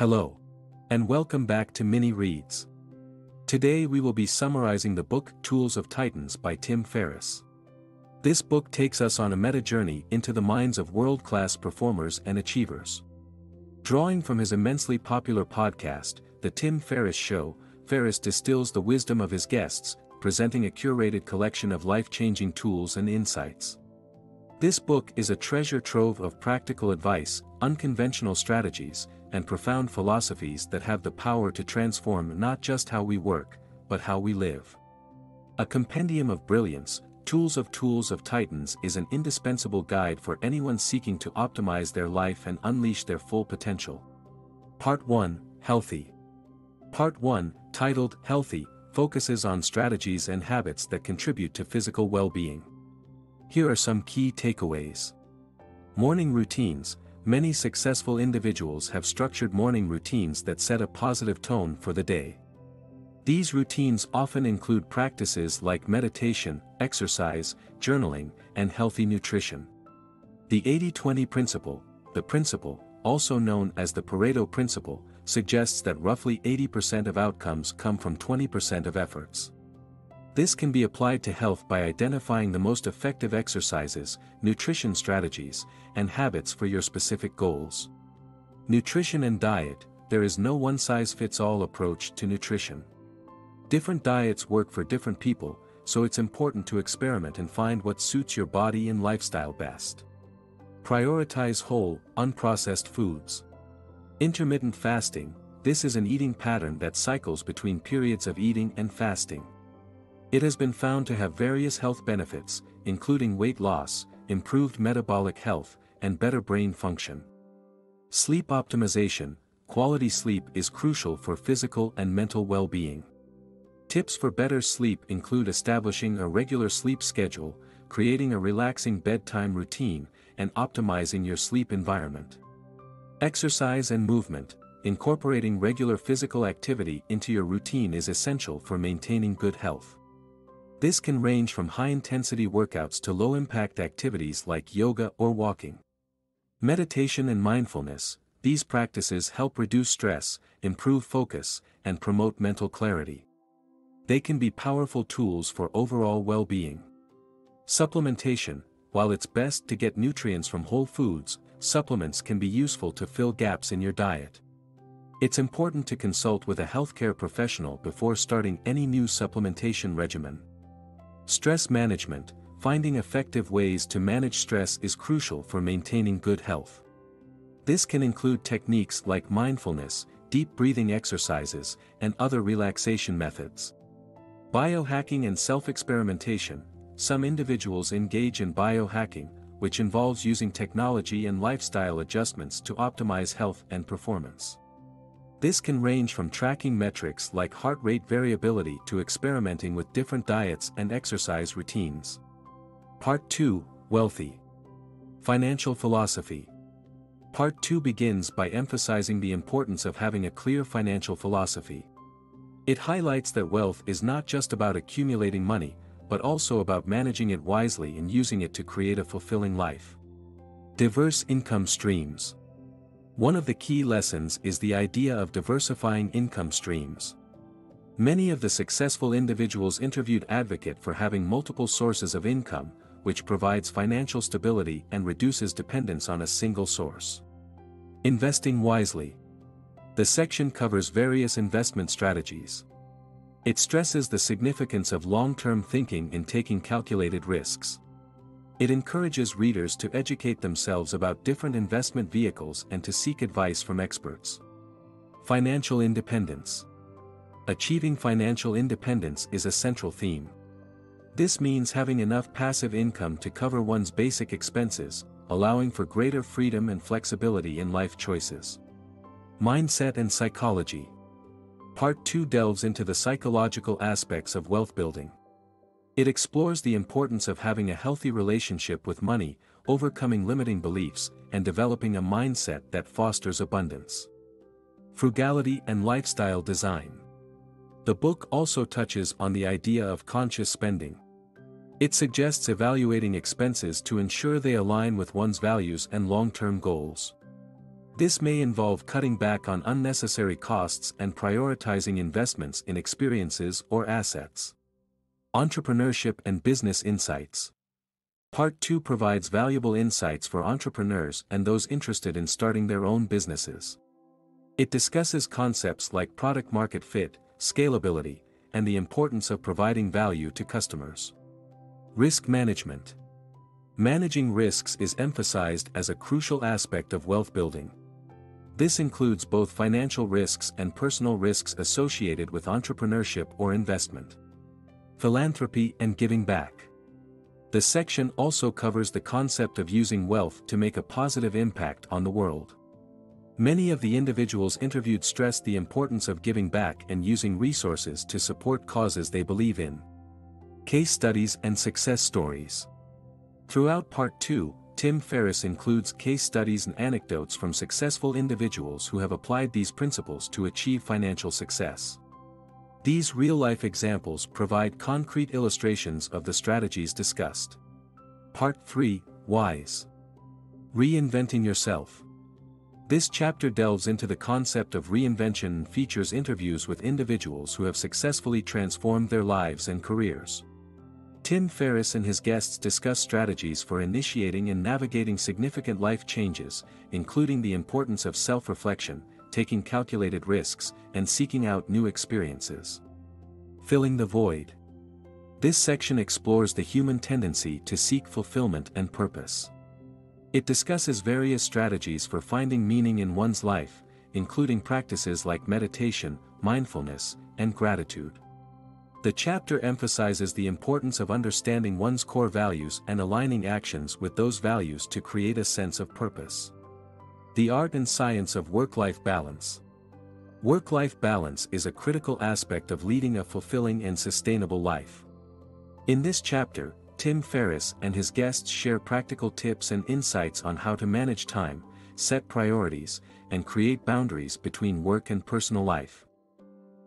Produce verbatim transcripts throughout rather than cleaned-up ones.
Hello, and welcome back to Mini Reads. Today we will be summarizing the book Tools of Titans by Tim Ferriss. This book takes us on a meta journey into the minds of world-class performers and achievers. Drawing from his immensely popular podcast, The Tim Ferriss Show, Ferriss distills the wisdom of his guests, presenting a curated collection of life-changing tools and insights. This book is a treasure trove of practical advice, unconventional strategies, and profound philosophies that have the power to transform not just how we work, but how we live. A compendium of brilliance, Tools of Tools of Titans is an indispensable guide for anyone seeking to optimize their life and unleash their full potential. Part one, Healthy. Part one, titled Healthy, focuses on strategies and habits that contribute to physical well-being. Here are some key takeaways. Morning routines. Many successful individuals have structured morning routines that set a positive tone for the day. These routines often include practices like meditation, exercise, journaling, and healthy nutrition. The eighty twenty principle, the principle, also known as the Pareto principle, suggests that roughly eighty percent of outcomes come from twenty percent of efforts. This can be applied to health by identifying the most effective exercises, nutrition strategies, and habits for your specific goals. Nutrition and diet. There is no one-size-fits-all approach to nutrition. Different diets work for different people, so it's important to experiment and find what suits your body and lifestyle best. Prioritize whole, unprocessed foods. Intermittent fasting. This is an eating pattern that cycles between periods of eating and fasting. It has been found to have various health benefits, including weight loss, improved metabolic health, and better brain function. Sleep optimization. Quality sleep is crucial for physical and mental well-being. Tips for better sleep include establishing a regular sleep schedule, creating a relaxing bedtime routine, and optimizing your sleep environment. Exercise and movement. Incorporating regular physical activity into your routine is essential for maintaining good health. This can range from high-intensity workouts to low-impact activities like yoga or walking. Meditation and mindfulness. These practices help reduce stress, improve focus, and promote mental clarity. They can be powerful tools for overall well-being. Supplementation. While it's best to get nutrients from whole foods, supplements can be useful to fill gaps in your diet. It's important to consult with a healthcare professional before starting any new supplementation regimen. Stress management. Finding effective ways to manage stress is crucial for maintaining good health. This can include techniques like mindfulness, deep breathing exercises, and other relaxation methods. Biohacking and self-experimentation. Some individuals engage in biohacking, which involves using technology and lifestyle adjustments to optimize health and performance. This can range from tracking metrics like heart rate variability to experimenting with different diets and exercise routines. Part two, Wealthy. Financial philosophy. Part two begins by emphasizing the importance of having a clear financial philosophy. It highlights that wealth is not just about accumulating money, but also about managing it wisely and using it to create a fulfilling life. Diverse income streams. One of the key lessons is the idea of diversifying income streams. Many of the successful individuals interviewed advocate for having multiple sources of income, which provides financial stability and reduces dependence on a single source. Investing wisely. The section covers various investment strategies. It stresses the significance of long-term thinking in taking calculated risks. It encourages readers to educate themselves about different investment vehicles and to seek advice from experts. Financial independence. Achieving financial independence is a central theme. This means having enough passive income to cover one's basic expenses, allowing for greater freedom and flexibility in life choices. Mindset and psychology. Part two delves into the psychological aspects of wealth building. It explores the importance of having a healthy relationship with money, overcoming limiting beliefs, and developing a mindset that fosters abundance. Frugality and lifestyle design. The book also touches on the idea of conscious spending. It suggests evaluating expenses to ensure they align with one's values and long-term goals. This may involve cutting back on unnecessary costs and prioritizing investments in experiences or assets. Entrepreneurship and business insights. Part two provides valuable insights for entrepreneurs and those interested in starting their own businesses. It discusses concepts like product market fit, scalability, and the importance of providing value to customers. Risk management. Managing risks is emphasized as a crucial aspect of wealth building. This includes both financial risks and personal risks associated with entrepreneurship or investment. Philanthropy and giving back. The section also covers the concept of using wealth to make a positive impact on the world. Many of the individuals interviewed stressed the importance of giving back and using resources to support causes they believe in. Case studies and success stories. Throughout Part two, Tim Ferriss includes case studies and anecdotes from successful individuals who have applied these principles to achieve financial success. These real-life examples provide concrete illustrations of the strategies discussed. Part three, Whys. Reinventing yourself. This chapter delves into the concept of reinvention and features interviews with individuals who have successfully transformed their lives and careers. Tim Ferriss and his guests discuss strategies for initiating and navigating significant life changes, including the importance of self-reflection, taking calculated risks, and seeking out new experiences. Filling the void. This section explores the human tendency to seek fulfillment and purpose. It discusses various strategies for finding meaning in one's life, including practices like meditation, mindfulness, and gratitude. The chapter emphasizes the importance of understanding one's core values and aligning actions with those values to create a sense of purpose. The art and science of work-life balance. Work-life balance is a critical aspect of leading a fulfilling and sustainable life. In this chapter, Tim Ferriss and his guests share practical tips and insights on how to manage time, set priorities, and create boundaries between work and personal life.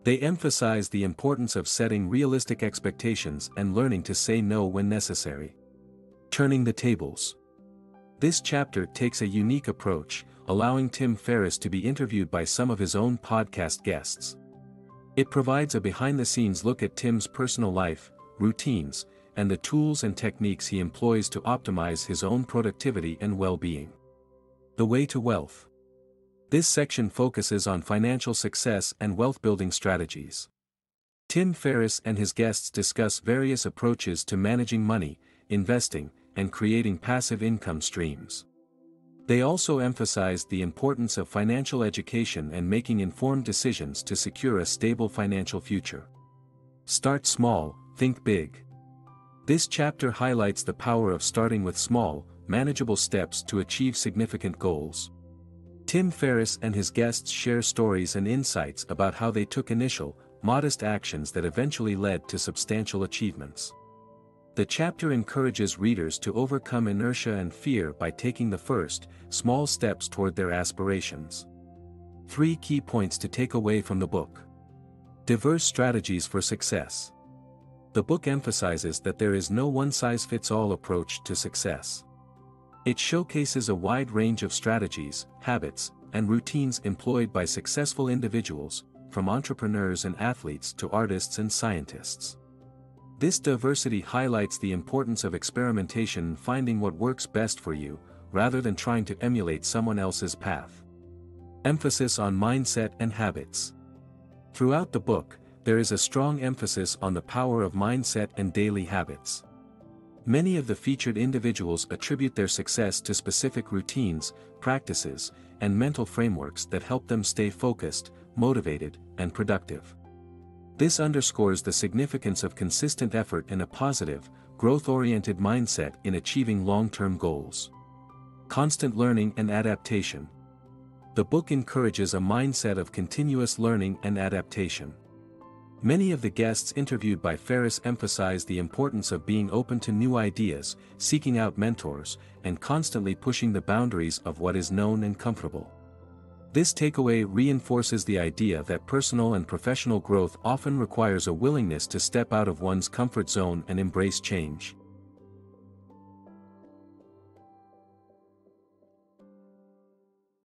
They emphasize the importance of setting realistic expectations and learning to say no when necessary. Turning the tables. This chapter takes a unique approach, allowing Tim Ferriss to be interviewed by some of his own podcast guests. It provides a behind-the-scenes look at Tim's personal life, routines, and the tools and techniques he employs to optimize his own productivity and well-being. The way to wealth. This section focuses on financial success and wealth-building strategies. Tim Ferriss and his guests discuss various approaches to managing money, investing, and creating passive income streams. They also emphasized the importance of financial education and making informed decisions to secure a stable financial future. Start small, think big. This chapter highlights the power of starting with small, manageable steps to achieve significant goals. Tim Ferriss and his guests share stories and insights about how they took initial, modest actions that eventually led to substantial achievements. The chapter encourages readers to overcome inertia and fear by taking the first, small steps toward their aspirations. Three key points to take away from the book. Diverse strategies for success. The book emphasizes that there is no one-size-fits-all approach to success. It showcases a wide range of strategies, habits, and routines employed by successful individuals, from entrepreneurs and athletes to artists and scientists. This diversity highlights the importance of experimentation and finding what works best for you, rather than trying to emulate someone else's path. Emphasis on mindset and habits. Throughout the book, there is a strong emphasis on the power of mindset and daily habits. Many of the featured individuals attribute their success to specific routines, practices, and mental frameworks that help them stay focused, motivated, and productive. This underscores the significance of consistent effort and a positive, growth-oriented mindset in achieving long-term goals. Constant learning and adaptation. The book encourages a mindset of continuous learning and adaptation. Many of the guests interviewed by Ferriss emphasize the importance of being open to new ideas, seeking out mentors, and constantly pushing the boundaries of what is known and comfortable. This takeaway reinforces the idea that personal and professional growth often requires a willingness to step out of one's comfort zone and embrace change.